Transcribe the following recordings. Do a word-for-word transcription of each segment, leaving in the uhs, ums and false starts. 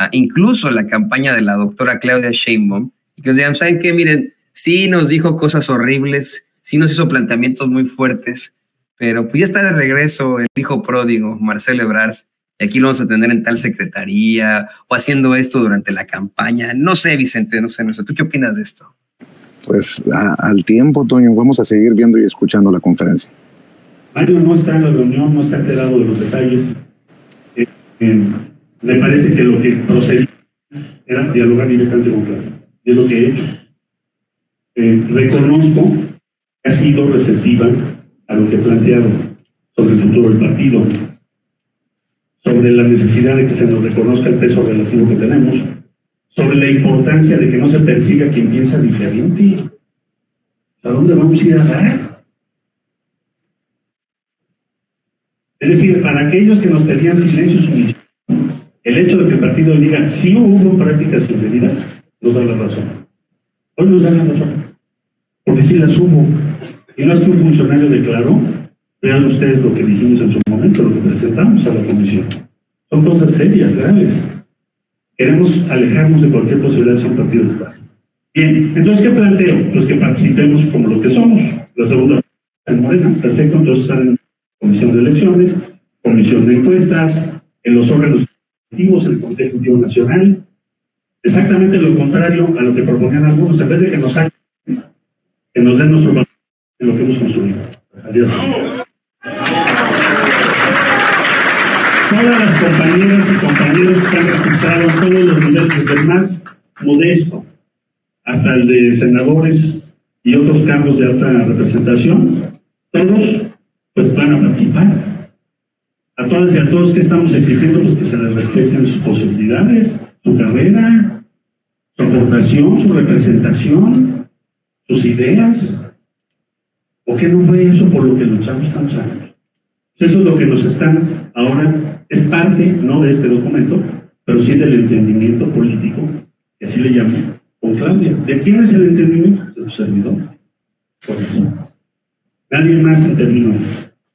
uh, incluso la campaña de la doctora Claudia Sheinbaum, y que nos digan, ¿saben qué? Miren, sí nos dijo cosas horribles, sí nos hizo planteamientos muy fuertes, pero pues ya está de regreso el hijo pródigo, Marcelo Ebrard, y aquí lo vamos a tener en tal secretaría o haciendo esto durante la campaña. No sé, Vicente, no sé, no sé. ¿Tú qué opinas de esto? Pues a, al tiempo, Toño, vamos a seguir viendo y escuchando la conferencia. Mario no está en la reunión, no está enterado de los detalles. Eh, eh, me parece que lo que procedía era dialogar directamente con Claudia. Es lo que he hecho. Eh, reconozco que ha sido receptiva a lo que he planteado sobre el futuro del partido, sobre la necesidad de que se nos reconozca el peso relativo que tenemos, sobre la importancia de que no se persiga a quien piensa diferente. ¿A dónde vamos a ir a dar? Es decir, para aquellos que nos pedían silencio y sumisión, el hecho de que el partido diga sí hubo prácticas indebidas nos da la razón. Hoy nos da la razón, porque sí las hubo. Y no es que un funcionario declaró, vean ustedes lo que dijimos en su momento, lo que presentamos a la comisión. Son cosas serias, graves. Queremos alejarnos de cualquier posibilidad de ser un partido de Estado. Bien, entonces, ¿qué planteo? Los que participemos como los que somos. La segunda en Morena, perfecto, entonces están en comisión de elecciones, comisión de encuestas, en los órganos ejecutivos, en el Comité Ejecutivo Nacional. Exactamente lo contrario a lo que proponían algunos, en vez de que nos hagan, que nos den nuestro valor en lo que hemos construido. Adiós. Todas las compañeras y compañeros que han registrado todos los niveles, desde el más modesto hasta el de senadores y otros cargos de alta representación, todos pues van a participar. A todas y a todos que estamos exigiendo, pues que se les respeten sus posibilidades, su carrera, su aportación, su representación, sus ideas. ¿Por qué no fue eso por lo que luchamos tantos años? Eso es lo que nos están ahora, es parte, no de este documento, pero sí del entendimiento político, que así le llamo, con Claudia. ¿De quién es el entendimiento? De su servidor. Por eso. Nadie más intervino,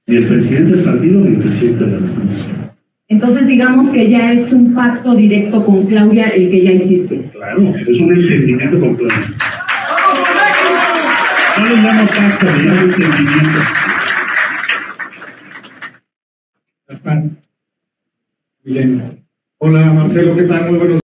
ni el presidente del partido, ni el presidente de la República. Entonces digamos que ya es un pacto directo con Claudia el que ya hiciste. Claro, es un entendimiento con Claudia. No le llamo pacto, le llamo entendimiento. Milenio. Hola Marcelo, ¿qué tal? Muy buenos días.